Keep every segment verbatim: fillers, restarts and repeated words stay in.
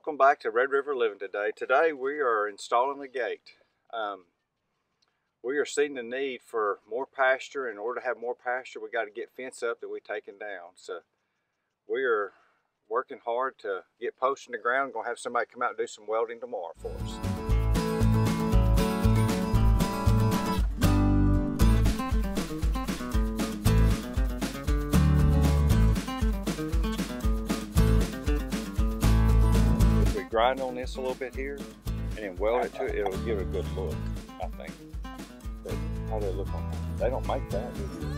Welcome back to Red River Living today. Today we are installing the gate. Um, we are seeing the need for more pasture. In order to have more pasture, we got to get fence up that we've taken down. So we are working hard to get posts in the ground. Going to have somebody come out and do some welding tomorrow for us. Grind on this a little bit here and then weld it to it, it'll give it a good look, I think. But how do they look on that? They don't make that, do they?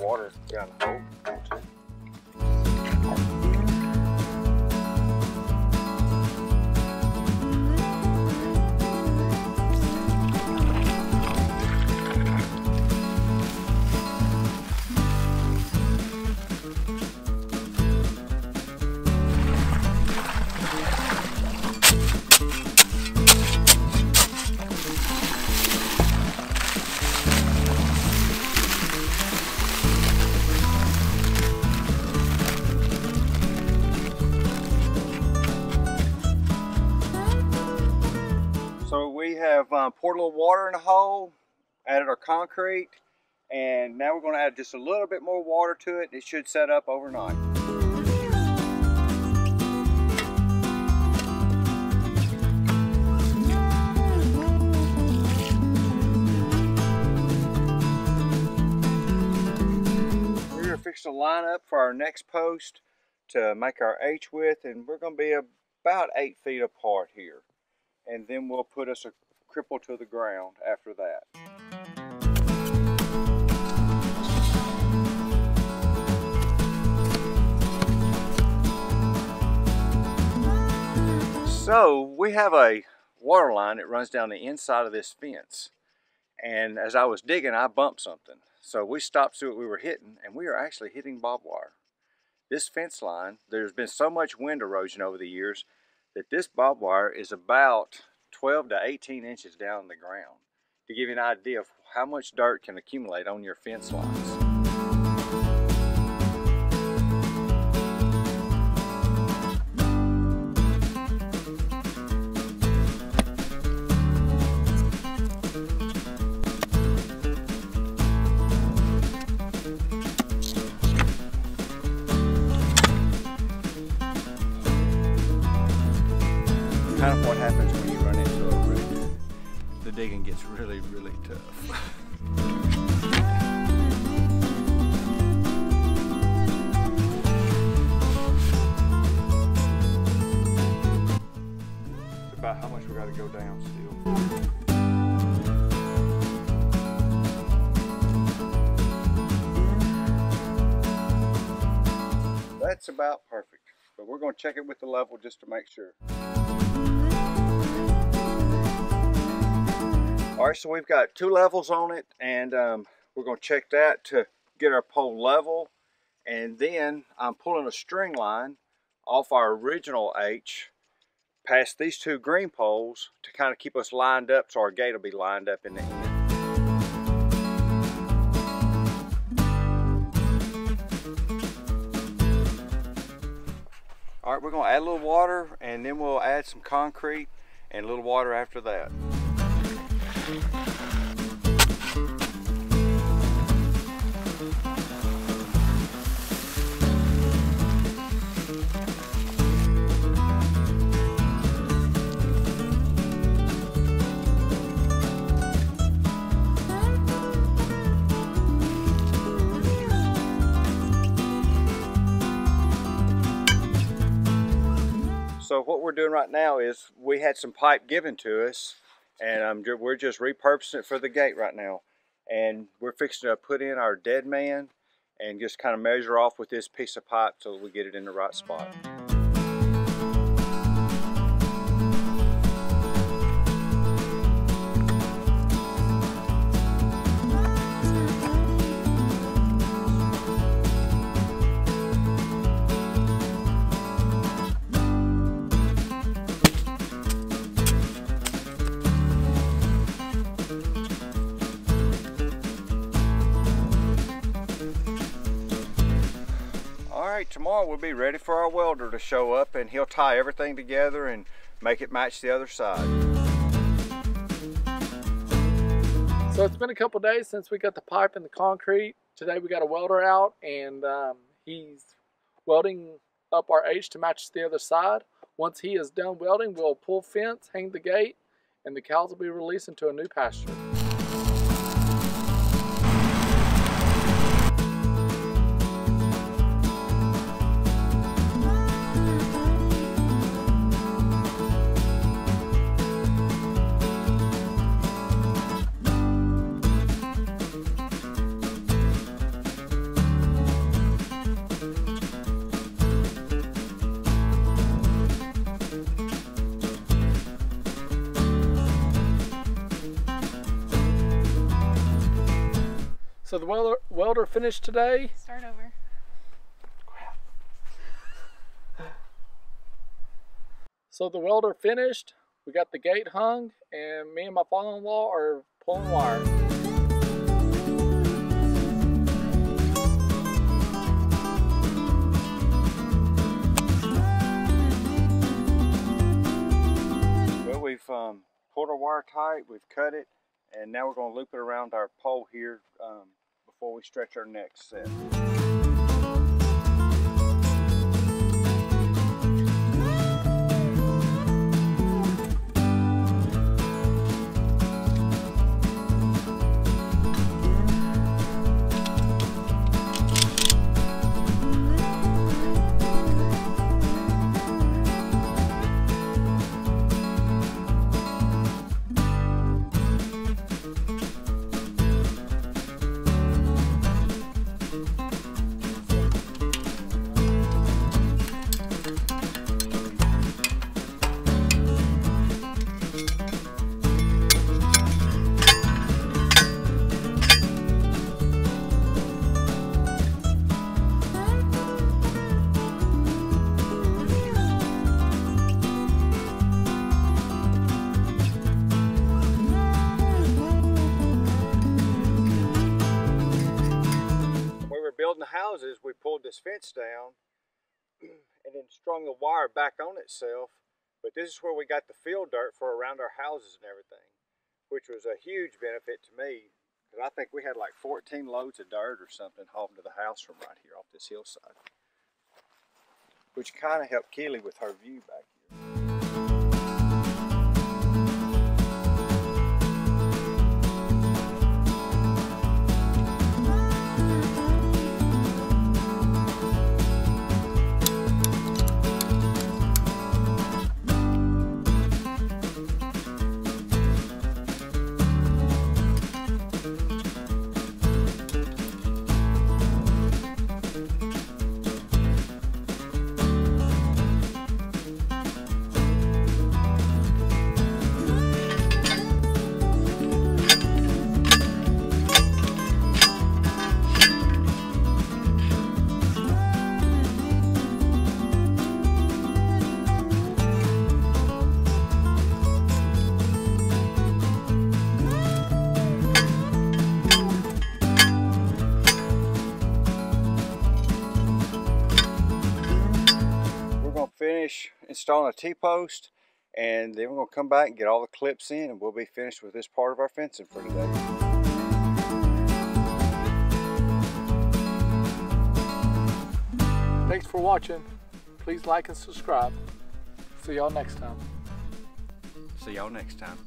Water down the hole. We have um, poured a little water in the hole, added our concrete, and now we're going to add just a little bit more water to it. It should set up overnight. We're going to fix the line up for our next post to make our H width, and we're going to be about eight feet apart here. And then we'll put us a cripple to the ground after that. So we have a water line that runs down the inside of this fence. And as I was digging, I bumped something. So we stopped to what we were hitting, and we are actually hitting barbed wire. This fence line, there's been so much wind erosion over the years that this barbed wire is about twelve to eighteen inches down the ground, to give you an idea of how much dirt can accumulate on your fence lines. Kind of what happens when you run into a root. The digging gets really, really tough. It's about how much we got to go down still. That's about perfect, but we're going to check it with the level just to make sure. All right, so we've got two levels on it, and um, we're gonna check that to get our pole level. And then I'm pulling a string line off our original H past these two green poles to kind of keep us lined up, so our gate will be lined up in the end. All right, we're gonna add a little water, and then we'll add some concrete and a little water after that. So what we're doing right now is we had some pipe given to us, and um, we're just repurposing it for the gate right now. And we're fixing to put in our dead man and just kind of measure off with this piece of pipe till we get it in the right spot. right, tomorrow we'll be ready for our welder to show up and he'll tie everything together and make it match the other side. So it's been a couple days since we got the pipe in the concrete. Today we got a welder out and um, he's welding up our H to match the other side. Once he is done welding, we'll pull fence, hang the gate, and the cows will be released into a new pasture. So the welder, welder finished today. Start over. Crap. So the welder finished. We got the gate hung, and me and my father-in-law are pulling wire. Well, we've um, pulled our wire tight. We've cut it, and now we're going to loop it around our pole here. Um, before we stretch our next set. Houses, we pulled this fence down and then strung the wire back on itself, but this is where we got the field dirt for around our houses and everything, which was a huge benefit to me because I think we had like fourteen loads of dirt or something hauled to the house from right here off this hillside, which kind of helped Keely with her view back here. Finish installing a T-post, and then we're going to come back and get all the clips in, and we'll be finished with this part of our fencing for today. Thanks for watching. Please like and subscribe. See y'all next time. See y'all next time.